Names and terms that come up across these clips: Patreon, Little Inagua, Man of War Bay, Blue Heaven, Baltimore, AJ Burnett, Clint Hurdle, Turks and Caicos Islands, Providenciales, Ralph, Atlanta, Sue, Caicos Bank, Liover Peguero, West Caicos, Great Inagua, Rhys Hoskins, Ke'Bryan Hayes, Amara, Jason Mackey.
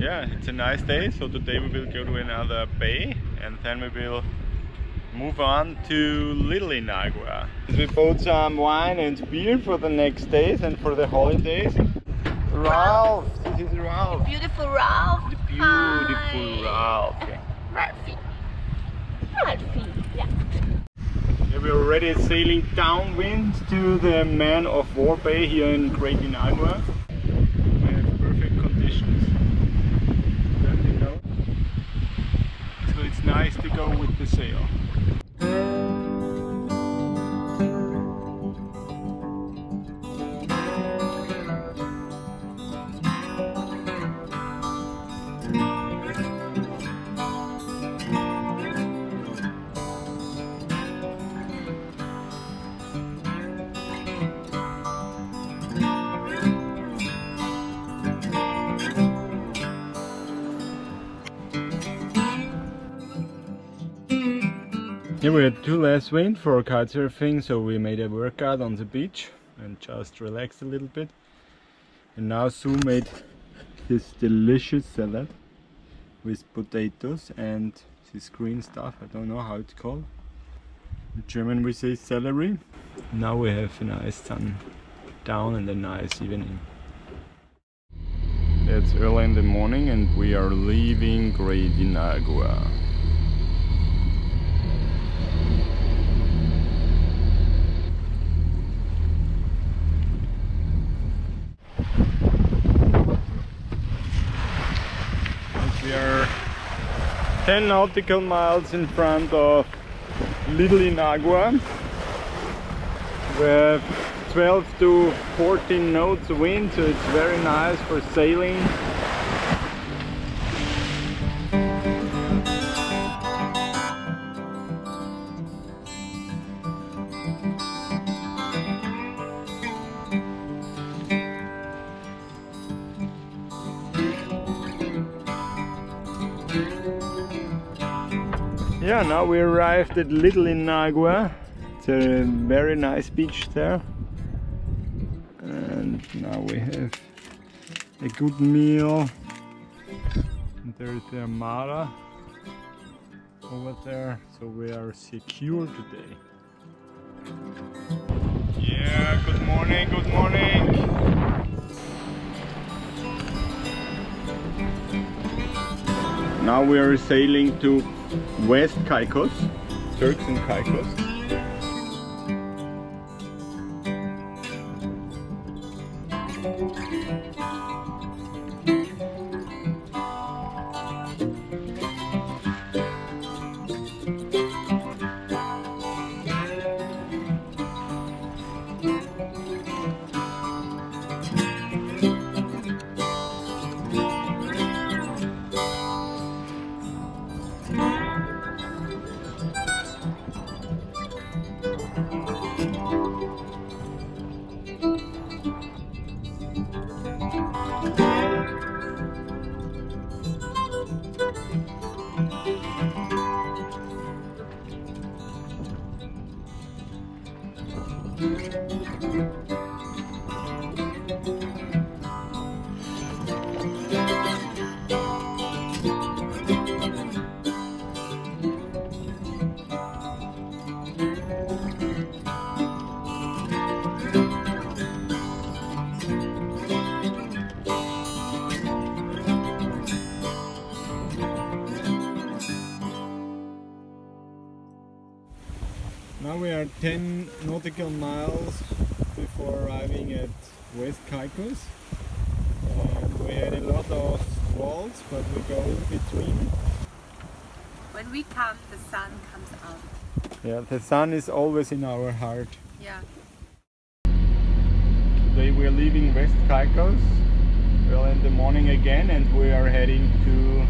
Yeah, it's a nice day, so today we will go to another bay and then we will move on to Little Inagua. We bought some wine and beer for the next days and for the holidays. Ralph! This is Ralph! The beautiful Ralph! The beautiful Ralph! Yeah. Ralphie! Yeah, we're already sailing downwind to the Man of War Bay here in Great Inagua. It's nice to go with the sail. Yeah, we had too less wind for kitesurfing, so we made a workout on the beach and just relaxed a little bit. And now Sue made this delicious salad with potatoes and this green stuff, I don't know how it's called. In German we say celery. Now we have a nice sun down and a nice evening. It's early in the morning and we are leaving Great Inagua. We are 10 nautical miles in front of Little Inagua. We have 12 to 14 knots wind, so it's very nice for sailing. Yeah, now we arrived at Little Inagua. It's a very nice beach there. And now we have a good meal. And there is the Amara over there, so we are secure today. Yeah, good morning, good morning. Now we are sailing to West Caicos, Turks and Caicos. Now we are 10 nautical miles before arriving at West Caicos. We had a lot of squalls, but we go in between. When we come, the sun comes out. Yeah, the sun is always in our heart. Yeah. Today we are leaving West Caicos early in the morning again, and we are heading to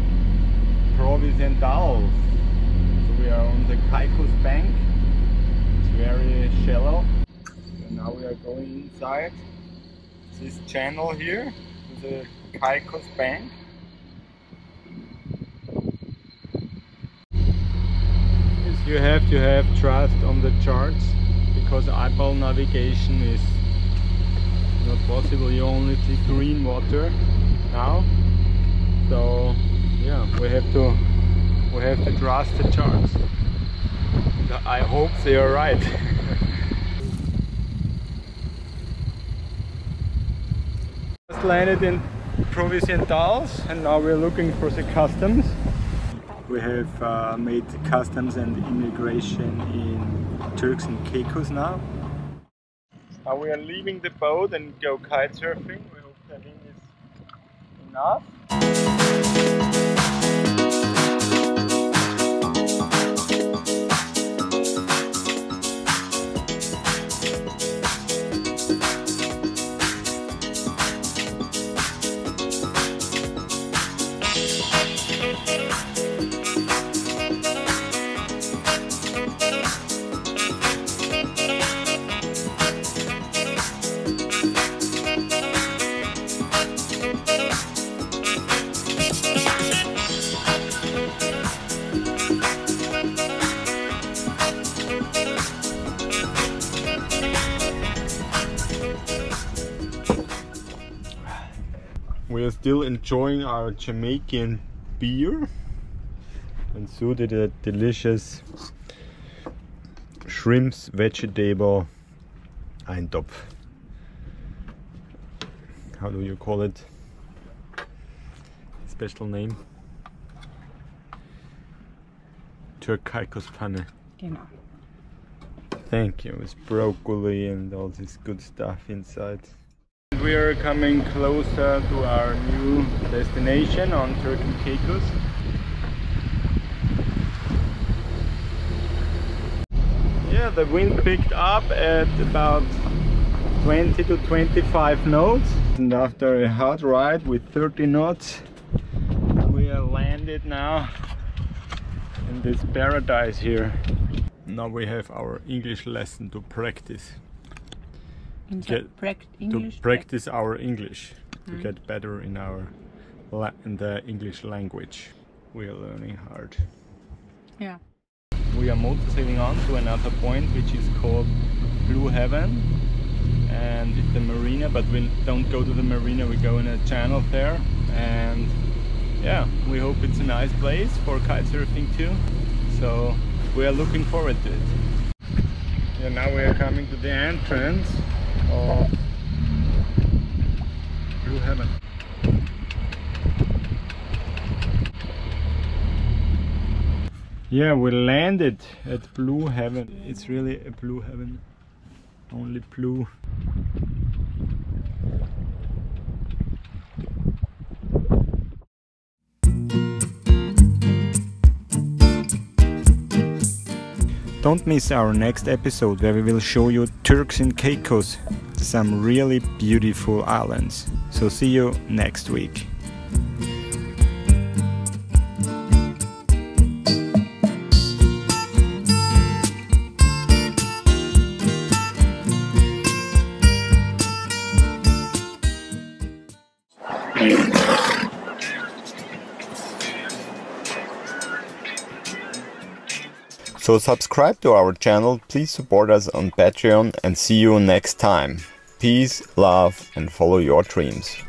Providenciales. So we are on the Caicos Bank. It's very shallow. And now we are going inside this channel here, the Caicos Bank. Yes, you have to have trust on the charts, because eyeball navigation is not possible. You only see green water now, so yeah, we have to trust the charts. I hope they are right. Just landed in Providenciales and now we're looking for the customs. We have made the customs and immigration in Turks and Caicos now. Now we are leaving the boat and go kite surfing. We hope that it is enough. We are still enjoying our Jamaican beer, and Sue did a delicious shrimps vegetable eintopf. How do you call it? Special name? Türkeiskospfanne. Genau. Thank you, with broccoli and all this good stuff inside. We are coming closer to our new destination on Turks and Caicos. Yeah, the wind picked up at about 20 to 25 knots. And after a hard ride with 30 knots, we are landed now in this paradise here. Now we have our English lesson to practice. To practice our English, to get better in our the English language. We are learning hard. Yeah. We are motorsailing on to another point, which is called Blue Heaven, and it's the marina. But we don't go to the marina; we go in a channel there. And yeah, we hope it's a nice place for kitesurfing too. So we are looking forward to it. Yeah. Now we are coming to the entrance of Blue Heaven. Yeah, we landed at Blue Heaven. It's really a Blue Heaven, only blue. Don't miss our next episode, where we will show you Turks and Caicos, some really beautiful islands. So see you next week. So subscribe to our channel, please support us on Patreon, and see you next time. Peace, love, and follow your dreams.